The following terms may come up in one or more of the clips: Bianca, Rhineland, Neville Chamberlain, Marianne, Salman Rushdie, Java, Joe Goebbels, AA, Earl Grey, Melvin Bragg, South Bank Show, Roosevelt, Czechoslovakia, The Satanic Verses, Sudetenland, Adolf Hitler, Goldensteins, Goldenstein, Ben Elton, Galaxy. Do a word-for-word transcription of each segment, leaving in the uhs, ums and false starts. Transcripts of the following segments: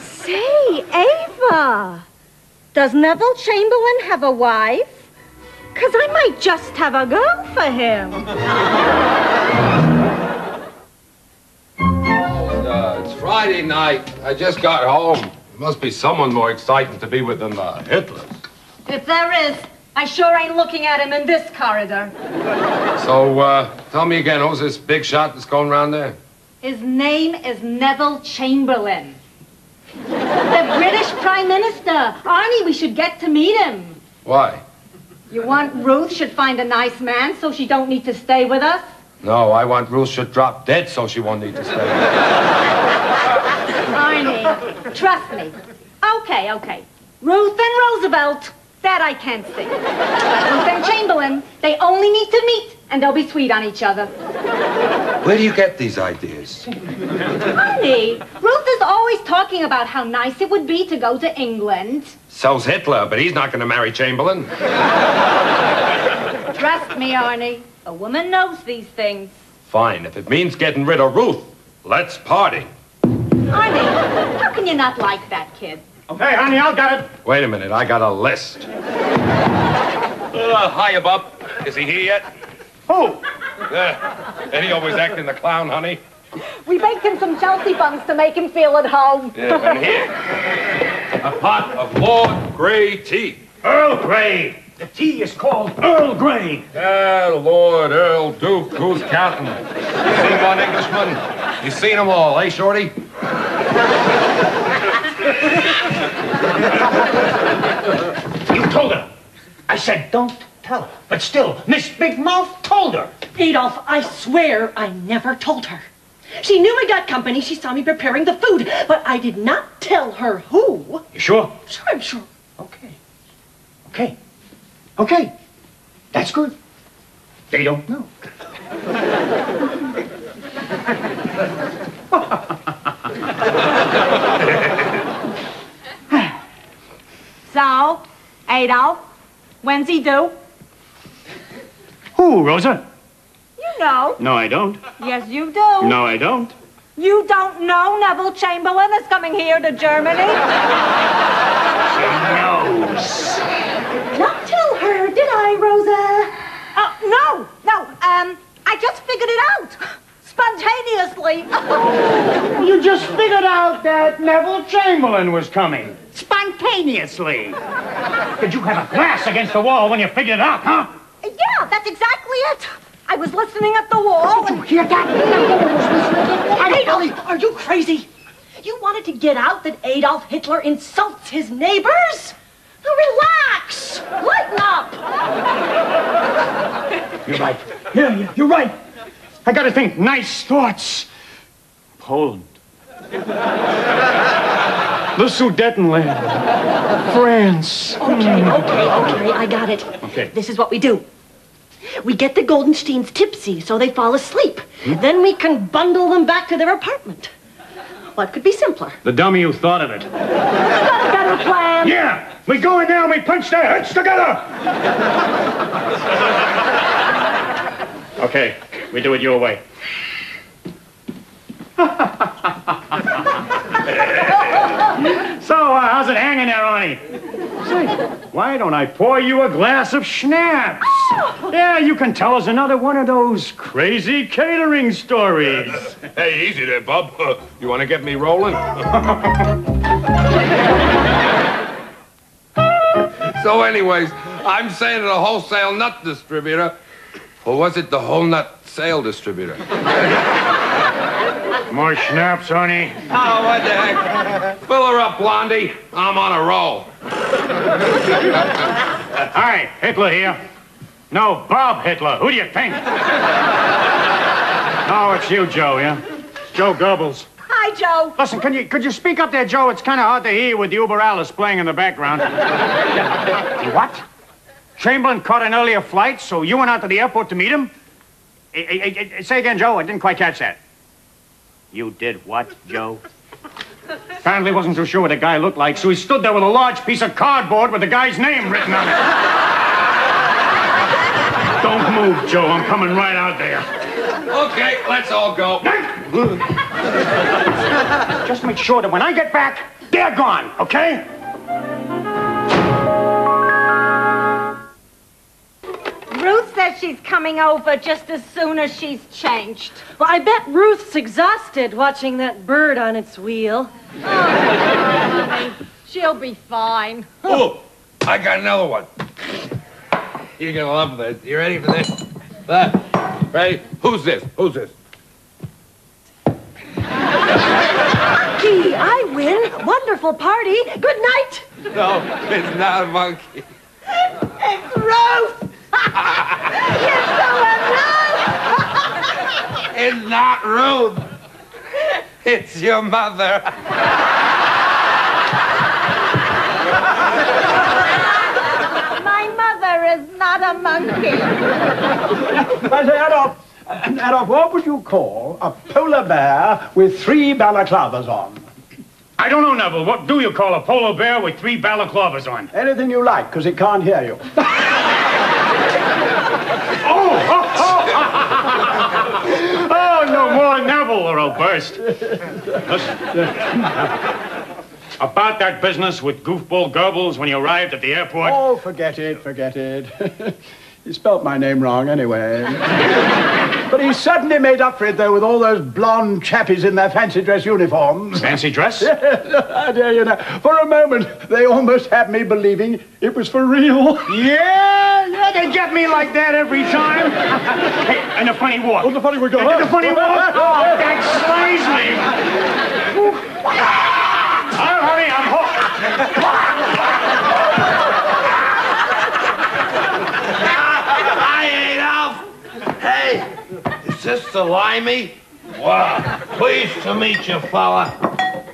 Say, Ava, does Neville Chamberlain have a wife? Because I might just have a go for him. Well, uh, it's Friday night. I just got home. There must be someone more exciting to be with than the Hitlers. If there is, I sure ain't looking at him in this corridor. So, uh, tell me again, who's this big shot that's going around there? His name is Neville Chamberlain. The British Prime Minister. Arnie, we should get to meet him. Why? You want Ruth should find a nice man so she don't need to stay with us? No, I want Ruth should drop dead so she won't need to stay with us. Arnie, trust me. Okay, okay. Ruth and Roosevelt, that I can't see. Ruth and Chamberlain, they only need to meet and they'll be sweet on each other. Where do you get these ideas? Honey, Ruth is always talking about how nice it would be to go to England. So's Hitler, but he's not going to marry Chamberlain. Trust me, Arnie. A woman knows these things. Fine. If it means getting rid of Ruth, let's party. Arnie, how can you not like that kid? Okay, honey, I'll got it. Wait a minute. I got a list. Uh, hiya, Bub. Is he here yet? Who? Uh, and he always acting the clown, honey. We baked him some Chelsea buns to make him feel at home. Yeah, and here, a pot of Lord Grey tea. Earl Grey. The tea is called Earl Grey. Ah, Lord, Earl, Duke, who's counting? You seen one Englishman? You seen them all, eh, Shorty? You told her. I said, don't tell her. But still, Miss Big Mouth told her. Adolf, I swear I never told her. She knew I got company. She saw me preparing the food, but I did not tell her who. You sure? Sure, I'm sure. Okay. Okay. Okay. That's good. They don't know. So, Adolf, when's he due? Who, Rosa? You know. No, I don't. Yes, you do. No, I don't. You don't know Neville Chamberlain is coming here to Germany? She knows. Don't tell her, did I, Rosa? Uh, no, no, um, I just figured it out. Spontaneously. Oh. You just figured out that Neville Chamberlain was coming. Spontaneously. Did you have a glass against the wall when you figured it out, huh? Yeah, that's exactly it. I was listening at the wall. Did you hear that? Adolf, are you crazy? You wanted to get out that Adolf Hitler insults his neighbors? Now relax! Lighten up! You're right. Yeah, yeah, you're right. I gotta think nice thoughts. Poland. The Sudetenland. France. Okay, okay, okay, I got it. Okay. This is what we do. We get the Goldensteins tipsy so they fall asleep. Hmm? Then we can bundle them back to their apartment. What could be simpler? The dummy who thought of it. You got a better plan? Yeah! We go in there and we punch their heads together! Okay, we do it your way. So, uh, how's it hanging there, Arnie? Say, why don't I pour you a glass of schnapps? Oh! Yeah, you can tell us another one of those crazy catering stories. Uh, hey, easy there, Bub. Uh, you want to get me rolling? So, anyways, I'm saying to the wholesale nut distributor, or was it the whole nut sale distributor? More schnapps, honey. Oh, what the heck? Fill her up, Blondie. I'm on a roll. All right, Hitler here. No, Bob Hitler. Who do you think? No, it's you, Joe, yeah? Joe Goebbels. Hi, Joe. Listen, can you, could you speak up there, Joe? It's kind of hard to hear with Uber Alice playing in the background. What? Chamberlain caught an earlier flight, so you went out to the airport to meet him? Hey, hey, hey, say again, Joe. I didn't quite catch that. You did what, Joe? Apparently wasn't too sure what the guy looked like, so he stood there with a large piece of cardboard with the guy's name written on it. Don't move, Joe. I'm coming right out there. Okay, let's all go. Just make sure that when I get back, they're gone, okay? Ruth says she's coming over just as soon as she's changed. Well, I bet Ruth's exhausted watching that bird on its wheel. Oh, she'll be fine. Oh, I got another one. You're gonna love this. You ready for this? That. Ready? Who's this? Who's this? Gee, I win. Wonderful party. Good night. No, it's not a monkey. It's Ruth. You're so unloved. It's not Ruth. It's your mother. My mother is not a monkey. I say, Adolf, Adolf, what would you call a polar bear with three balaclavas on? I don't know, Neville. What do you call a polar bear with three balaclavas on? Anything you like, because it can't hear you. Oh, oh, oh. Oh, no more Neville or I'll burst. About that business with Goofball Goebbels when you arrived at the airport. Oh, forget it, forget it. He spelt my name wrong anyway. But he certainly made up for it, though, with all those blonde chappies in their fancy dress uniforms. Fancy dress? I dare you know. For a moment, they almost had me believing it was for real. Yeah, yeah, they get me like that every time. Hey, and a funny walk. Oh, the funny we go. And the funny walk. Oh, that slays me. I'll hurry, I'm home. Is this the limey? Wow. Pleased to meet you, fella.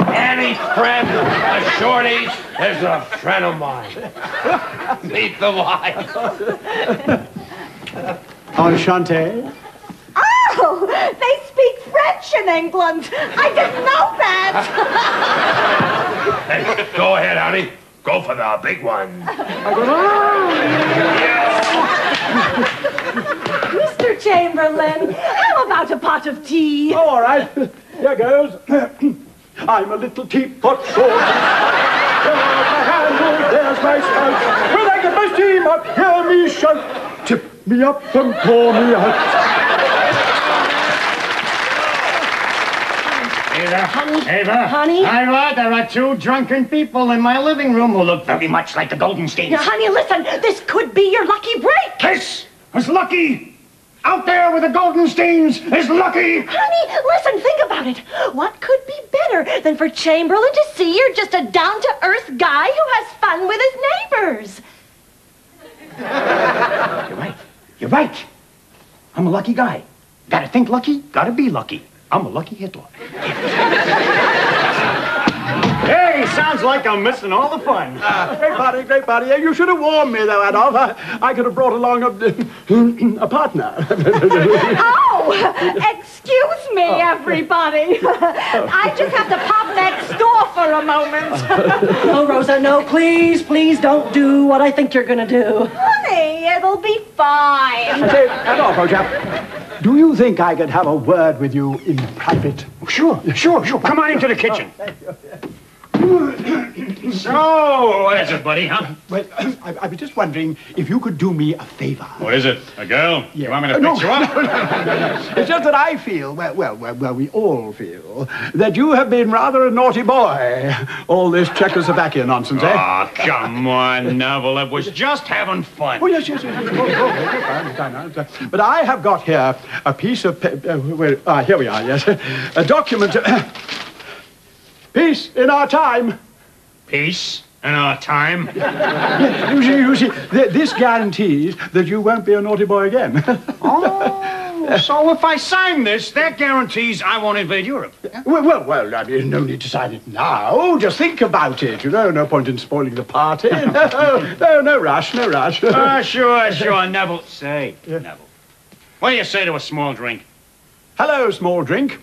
Any friend, a shorty, is a friend of mine. Meet the limey. Enchanté. Oh, they speak French in England. I didn't know that. Hey, go ahead, honey. Go for the big one. I go, oh. Yes. Mister Chamberlain, how about a pot of tea? Oh, all right. Here goes. I'm a little teapot short. There's my handle, there's my spout. When I get my steam up, hear me shout. Tip me up and pour me out. Ava, honey, Ava, honey? Ava, there are two drunken people in my living room who look very much like the Goldensteins. Now, honey, listen, this could be your lucky break. This was lucky. Out there with the Goldensteins is lucky! Honey, listen, think about it. What could be better than for Chamberlain to see you're just a down-to-earth guy who has fun with his neighbors? You're right. You're right. I'm a lucky guy. Gotta think lucky, gotta be lucky. I'm a lucky Hitler. Hey, sounds like I'm missing all the fun. Uh, great party, great party. You should have warned me, though, Adolf. I, I could have brought along a, a partner. Oh, excuse me, oh. Everybody. I just have to pop next door for a moment. Oh, Rosa, no, please, please don't do what I think you're going to do. Honey, it'll be fine. Say, Adolf, old chap. Do you think I could have a word with you in private? Sure, sure, sure. Come on into the kitchen. Oh, thank you. So, what is it, buddy, huh? Well, I, I was just wondering if you could do me a favor. What is it? A girl? Yeah. You want me to no, pick you up? No, no, no, no. It's just that I feel, well, well, well, well, we all feel, that you have been rather a naughty boy. All this Czechoslovakia nonsense, eh? Oh, come on, Neville. It was just having fun. Oh, yes, yes, yes. Oh, oh, okay. But I have got here a piece of... Uh, where, ah, here we are, yes. A document... Uh, Peace in our time. Peace in our time? Yeah, you see, you see, th this guarantees that you won't be a naughty boy again. Oh, so if I sign this, that guarantees I won't invade Europe. Well, well, well, I mean, no need to sign it now. Just think about it, you know. No point in spoiling the party. No, no, no rush, no rush. Ah, oh, sure, sure, Neville. Say, yeah. Neville, what do you say to a small drink? Hello, small drink.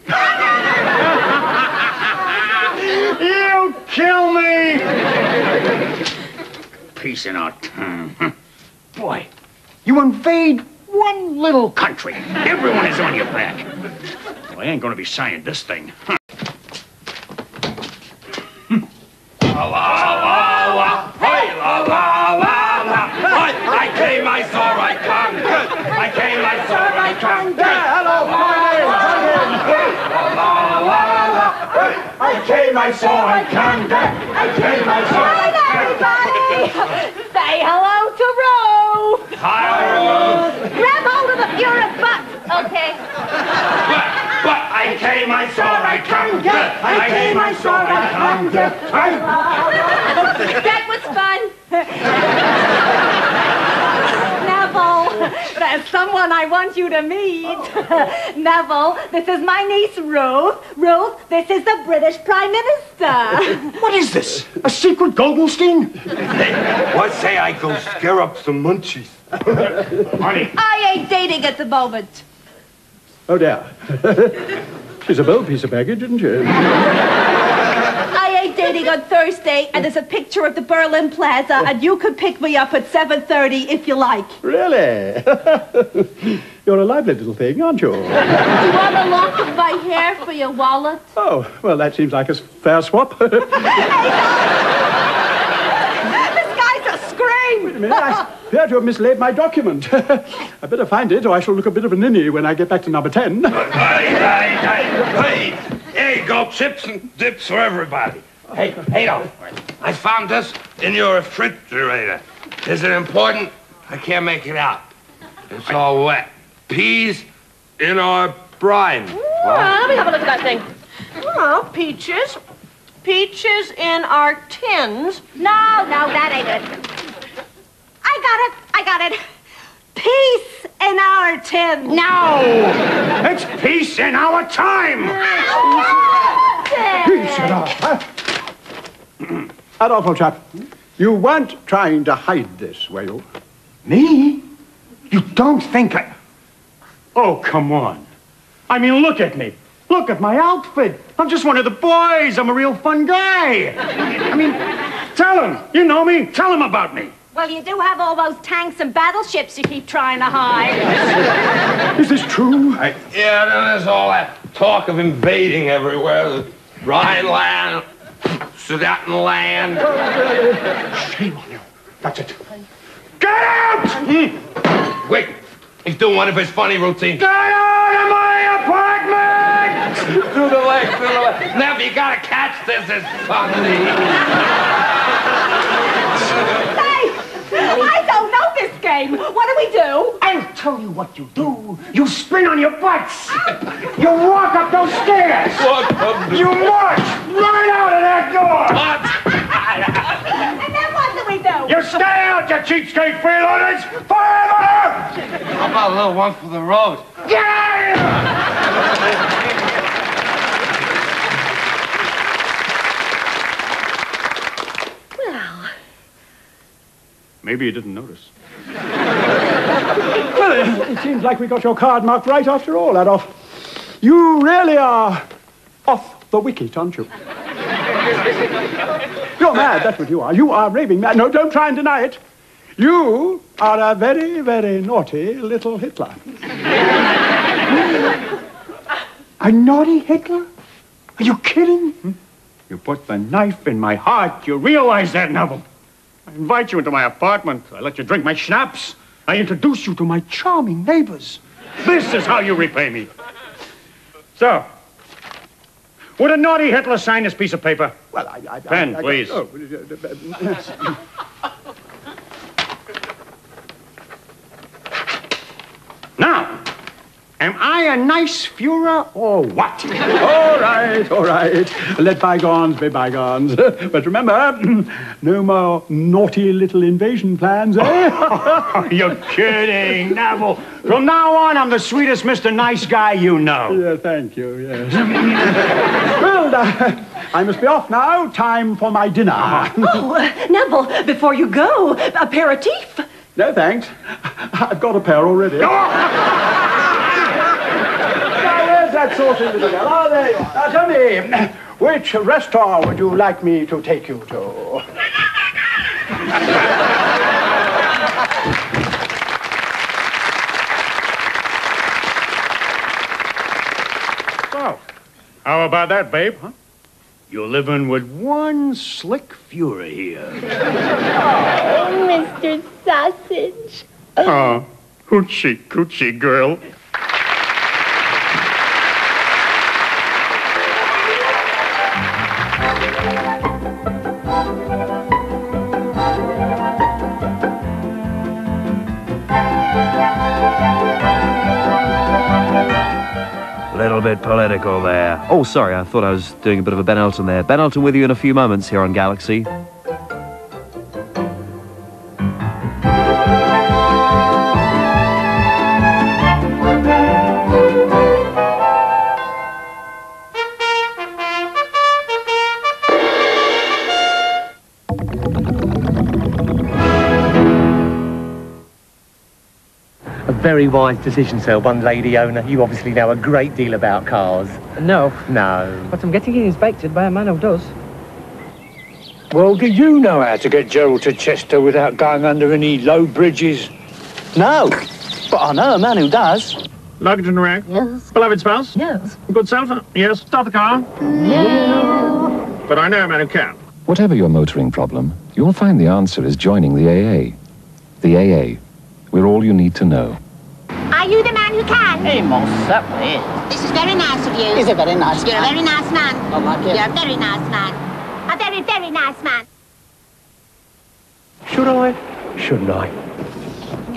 You kill me! Peace in our time. Boy, you invade one little country. Everyone is on your back. Well, I ain't gonna be signing this thing. Huh. back. I came, I saw, I come back. I came, I saw. Hi, everybody. Say hello to Rose. Hi, Rose. Grab hold of the pure butt. Okay. But I came, I saw, I come here. I came, I saw, I come here. That was fun. Neville, there's someone I want you to meet. Oh. Neville, this is my niece, Ruth. Ruth, this is the British Prime Minister. What is this? A secret Goldenstein? What say I go scare up some munchies? Honey. I ain't dating at the moment. Oh, dear. She's a bold piece of baggage, isn't she? I ain't dating on Thursday, and there's a picture of the Berlin Plaza, and you could pick me up at seven thirty if you like. Really? You're a lively little thing, aren't you? You want a lock of my hair for your wallet? Oh, well, that seems like a fair swap. Hey, this guy's a scream! Wait a minute, I... I appear to have mislaid my document. I better find it, or I shall look a bit of a ninny when I get back to number ten. Hey, hey, hey, hey, hey, go chips and dips for everybody. Hey, hey, no. I found this in your refrigerator. Is it important? I can't make it out. It's all wet. Peas in our brine. Ooh, wow. Let me have a look at that thing. Oh, peaches. Peaches in our tins. No, no, that ain't it. I got it, I got it. Peace in our time. No! It's peace in our time! I peace in our time. Adolf, old chap, you weren't trying to hide this, were you? Me? You don't think I... Oh, come on. I mean, look at me. Look at my outfit. I'm just one of the boys. I'm a real fun guy. I mean, tell him. You know me. Tell him about me. Well, you do have all those tanks and battleships you keep trying to hide. Is this true? I, yeah, there's all that talk of invading everywhere. Rhineland, Sudetenland. Shame on you. That's it. Get out! Mm. Wait, he's doing one of his funny routines. Get out of my apartment! Through the leg, through the leg. Nev, you gotta catch this. It's funny. I don't know this game. What do we do? I'll tell you what you do. You spin on your butts. You walk up those stairs. Walk up the... You march right out of that door. And then what do we do? You stay out, you cheapskate freeloaders, forever. How about a little one for the road? Yeah! Maybe you didn't notice. Well, it, it seems like we got your card marked right after all, Adolf. You really are off the wicket, aren't you? You're mad, that's what you are. You are raving mad. No, don't try and deny it. You are a very, very naughty little Hitler. A naughty Hitler? Are you kidding? Hmm? You put the knife in my heart. You realize that, Neville? I invite you into my apartment. I let you drink my schnapps. I introduce you to my charming neighbors. This is how you repay me. So, would a naughty Hitler sign this piece of paper? Well, I... I Pen, I, I, please. I, oh. Now, am I a nice Führer or what? All right, all right. Let bygones be bygones. But remember, no more naughty little invasion plans, eh? Oh, you're kidding, Neville. From now on, I'm the sweetest Mister Nice Guy you know. Yeah, thank you, yes. Well, uh, I must be off now. Time for my dinner. Oh, uh, Neville, before you go, aperitif. No, thanks. I've got a pair already. That sort of thing. Oh, there you are. Now tell me, which restaurant would you like me to take you to? So, how about that, babe? Huh? You're living with one slick Fuhrer here. Oh, Mister Sausage. Oh, hoochie coochie girl. bit political there. Oh, sorry, I thought I was doing a bit of a Ben Elton there. Ben Elton with you in a few moments here on Galaxy. Very wise decision, sir. One lady owner. You obviously know a great deal about cars. No. No. What I'm getting is inspected by a man who does. Well, do you know how to get Gerald to Chester without going under any low bridges? No, but I know a man who does. Luggage in the rack? Yes. Beloved spouse? Yes. Good self? Yes. Start the car? No. But I know a man who can. Whatever your motoring problem, you'll find the answer is joining the A A. The A A. We're all you need to know. Are you the man who can? Hey, most certainly. This is very nice of you. He's a very nice You're man. You're a very nice man. I like it. You're a very nice man. A very, very nice man. Should I? Shouldn't I?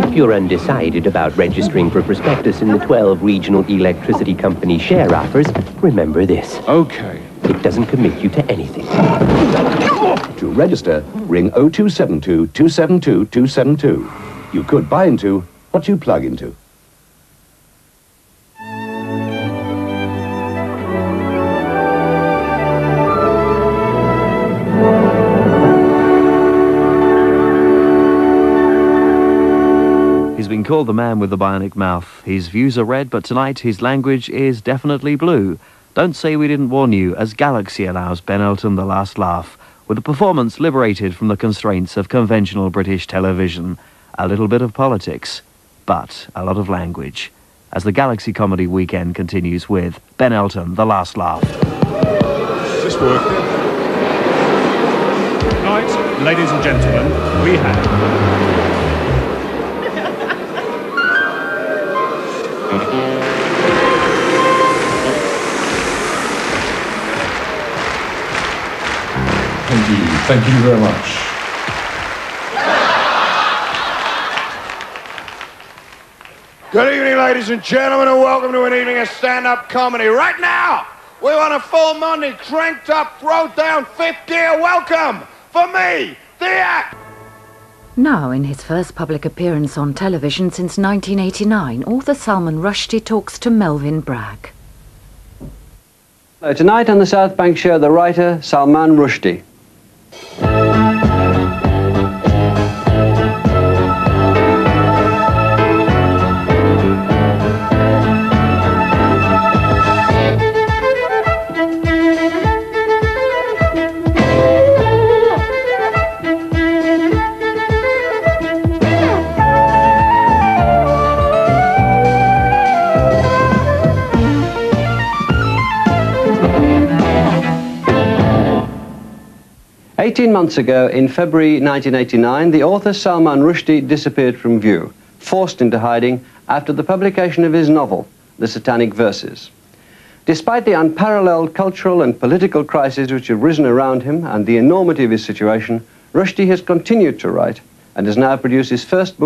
If you're undecided about registering for a prospectus in the twelve regional electricity company share offers, remember this. Okay. It doesn't commit you to anything. To register, ring oh two seven two, two seven two, two seven two. You could buy into what you plug into. Called the man with the bionic mouth. His views are red, but tonight his language is definitely blue. Don't say we didn't warn you, as Galaxy allows Ben Elton the last laugh, with a performance liberated from the constraints of conventional British television. A little bit of politics, but a lot of language, as the Galaxy Comedy Weekend continues with Ben Elton, the last laugh. Does this work? Right, ladies and gentlemen, we have... Thank you, thank you very much. Good evening, ladies and gentlemen, and welcome to an evening of stand-up comedy. Right now, we're on a full Monday, cranked up, throw down, fifth gear. Welcome, for me, the act. Now, in his first public appearance on television since nineteen eighty-nine, author Salman Rushdie talks to Melvin Bragg. Hello, tonight on the South Bank Show, the writer Salman Rushdie. Eighteen months ago, in February nineteen eighty-nine, the author Salman Rushdie disappeared from view, forced into hiding after the publication of his novel, The Satanic Verses. Despite the unparalleled cultural and political crises which have risen around him and the enormity of his situation, Rushdie has continued to write and has now produced his first book.